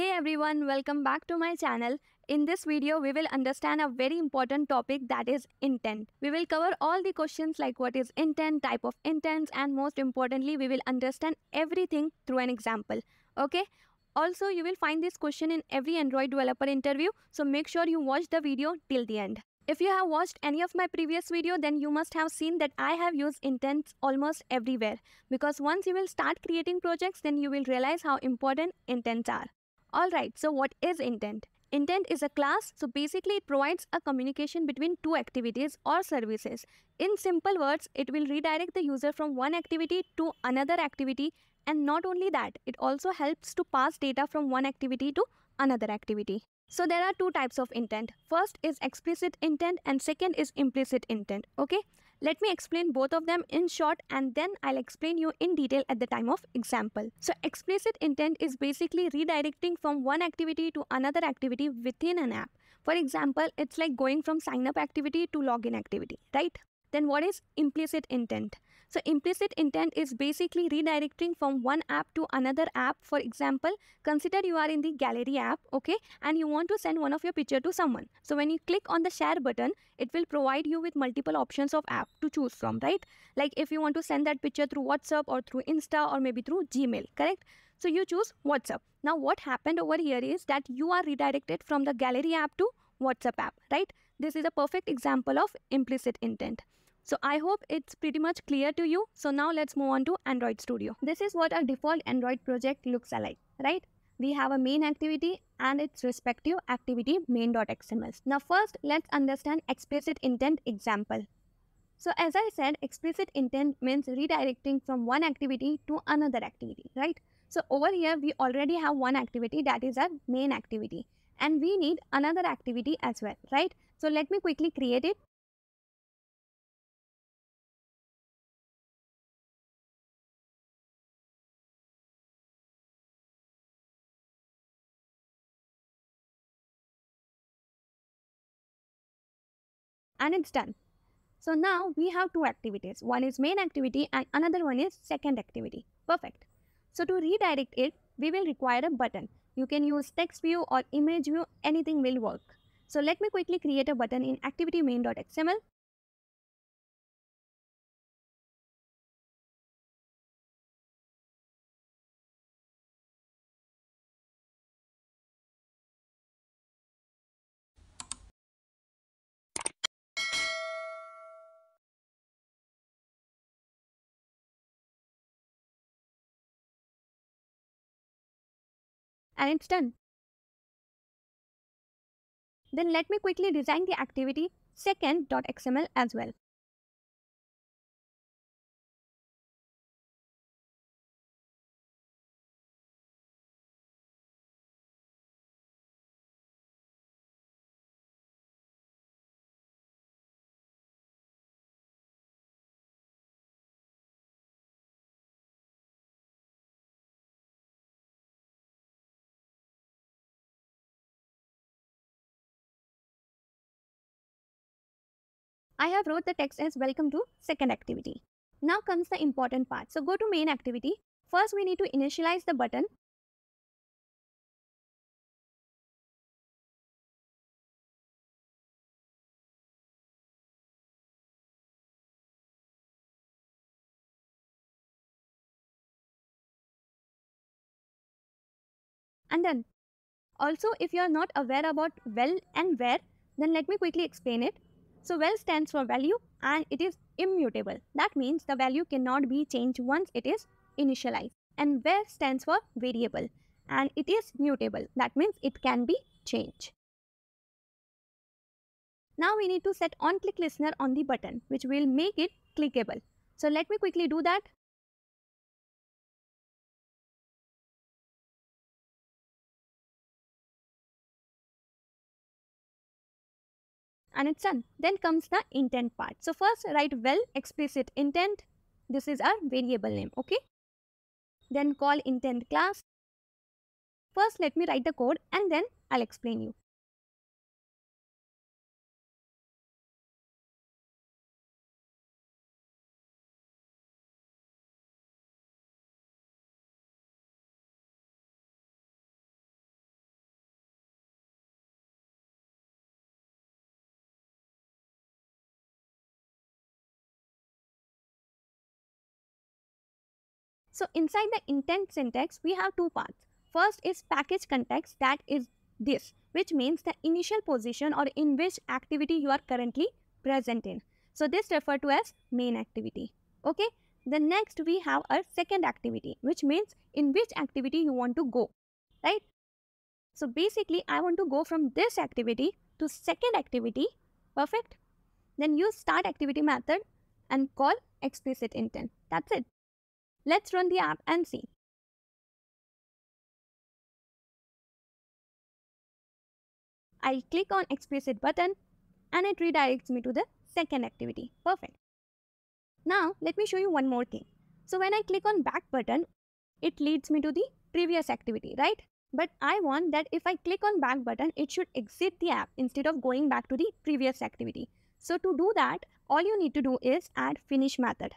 Hey everyone, welcome back to my channel. In this video, we will understand a very important topic, that is intent. We will cover all the questions like what is intent, type of intents, and most importantly, we will understand everything through an example. Okay? Also, you will find this question in every Android developer interview, so make sure you watch the video till the end. If you have watched any of my previous video, then you must have seen that I have used intents almost everywhere, because once you will start creating projects, then you will realize how important intents are. Alright, so what is intent? Intent is a class, so basically it provides a communication between two activities or services. In simple words, it will redirect the user from one activity to another activity, and not only that, it also helps to pass data from one activity to another activity. So there are two types of intent. First is explicit intent and second is implicit intent. Okay, let me explain both of them in short and then I'll explain you in detail at the time of example. So explicit intent is basically redirecting from one activity to another activity within an app. For example, it's like going from sign up activity to login activity, right? Then what is implicit intent? So implicit intent is basically redirecting from one app to another app. For example, consider you are in the gallery app, okay, and you want to send one of your picture to someone. So when you click on the share button, it will provide you with multiple options of app to choose from, right? Like if you want to send that picture through WhatsApp or through Insta or maybe through Gmail, correct? So you choose WhatsApp. Now what happened over here is that you are redirected from the gallery app to WhatsApp app, right? This is a perfect example of implicit intent. So I hope it's pretty much clear to you. So now let's move on to Android Studio. This is what a default Android project looks like, right? We have a main activity and its respective activity main.xml. Now first, let's understand explicit intent example. So as I said, explicit intent means redirecting from one activity to another activity, right? So over here, we already have one activity, that is our main activity. And we need another activity as well, right? So let me quickly create it. And it's done. So now we have two activities. One is main activity and another one is second activity. Perfect. So to redirect it, we will require a button. You can use text view or image view, anything will work. So let me quickly create a button in activity main.xml. And it's done. Then let me quickly design the activity second.xml as well. I have wrote the text as welcome to second activity. Now comes the important part. So go to main activity. First, we need to initialize the button. And done. Also, if you are not aware about val and var, then let me quickly explain it. So val stands for value and it is immutable. That means the value cannot be changed once it is initialized. And var stands for variable and it is mutable. That means it can be changed. Now we need to set on-click listener on the button, which will make it clickable. So let me quickly do that. And it's done. Then comes the intent part. So first write val explicit intent. This is our variable name, okay? Then call intent class. First let me write the code and then I'll explain you. So inside the intent syntax, we have two parts. First is package context, that is this, which means the initial position or in which activity you are currently present in. So this referred to as main activity. Okay. Then next we have our second activity, which means in which activity you want to go, right? So basically I want to go from this activity to second activity. Perfect. Then use start activity method and call explicit intent. That's it. Let's run the app and see. I'll click on explicit button and it redirects me to the second activity. Perfect. Now let me show you one more thing. So when I click on back button, it leads me to the previous activity, right? But I want that if I click on back button, it should exit the app instead of going back to the previous activity. So to do that, all you need to do is add finish method.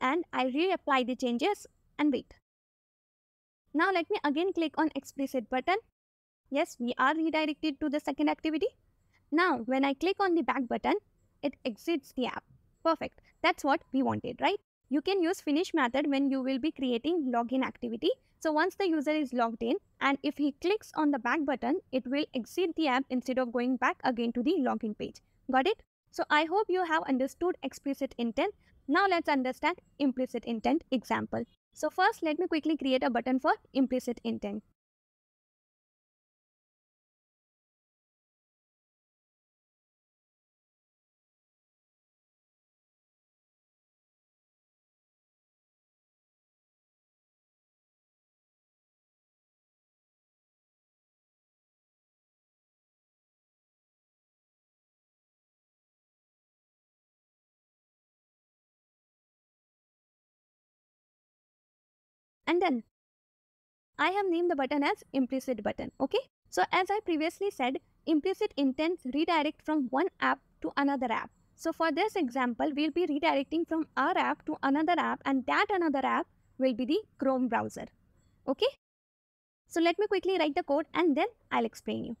And I reapply the changes and wait. Now let me again click on explicit button. Yes, we are redirected to the second activity. Now when I click on the back button, it exits the app. Perfect. That's what we wanted, right? You can use finish method when you will be creating login activity. So once the user is logged in and if he clicks on the back button, it will exit the app instead of going back again to the login page. Got it? So I hope you have understood explicit intent. Now let's understand implicit intent example. So first let me quickly create a button for implicit intent. And then I have named the button as implicit button. Okay. So as I previously said, implicit intents redirect from one app to another app. So for this example, we'll be redirecting from our app to another app, and that another app will be the Chrome browser. Okay. So let me quickly write the code and then I'll explain you.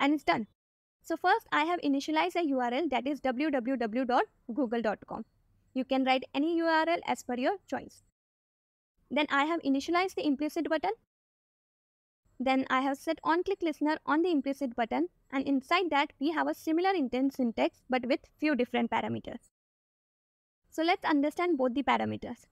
And it's done. So first I have initialized a URL, that is www.google.com. You can write any URL as per your choice. Then I have initialized the implicit button. Then I have set on-click listener on the implicit button, and inside that we have a similar intent syntax but with few different parameters. So let's understand both the parameters.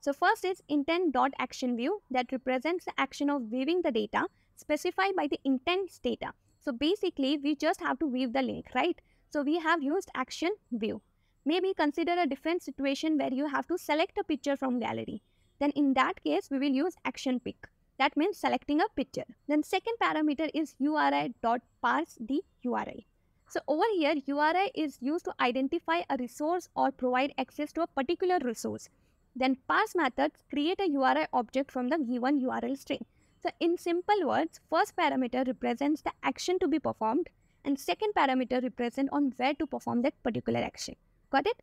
So first is intent.actionView, that represents the action of viewing the data specified by the intents data. So basically we just have to weave the link, right? So we have used action view. Maybe consider a different situation where you have to select a picture from gallery. Then in that case we will use action pick. That means selecting a picture. Then second parameter is URI.parse the URI. So over here URI is used to identify a resource or provide access to a particular resource. Then parse methods create a URI object from the given URL string. So in simple words, first parameter represents the action to be performed and second parameter represents on where to perform that particular action. Got it?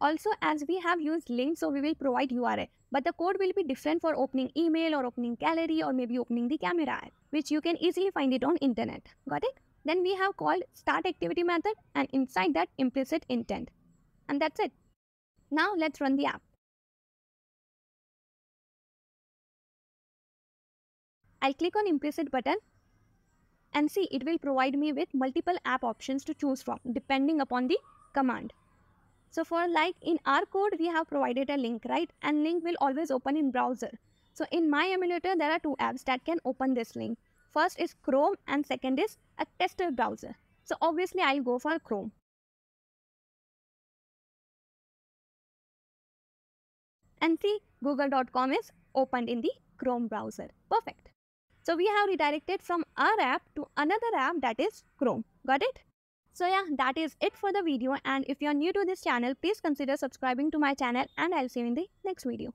Also, as we have used link, so we will provide URI, but the code will be different for opening email or opening gallery or maybe opening the camera app, which you can easily find it on internet. Got it? Then we have called start activity method and inside that implicit intent. And that's it. Now let's run the app. I'll click on implicit button and see it will provide me with multiple app options to choose from depending upon the command. So for like in our code, we have provided a link, right? And link will always open in browser. So in my emulator, there are two apps that can open this link. First is Chrome and second is a tester browser. So obviously I'll go for Chrome. And see, google.com is opened in the Chrome browser. Perfect. So we have redirected from our app to another app, that is Chrome. Got it? So yeah, that is it for the video. And if you are new to this channel, please consider subscribing to my channel and I'll see you in the next video.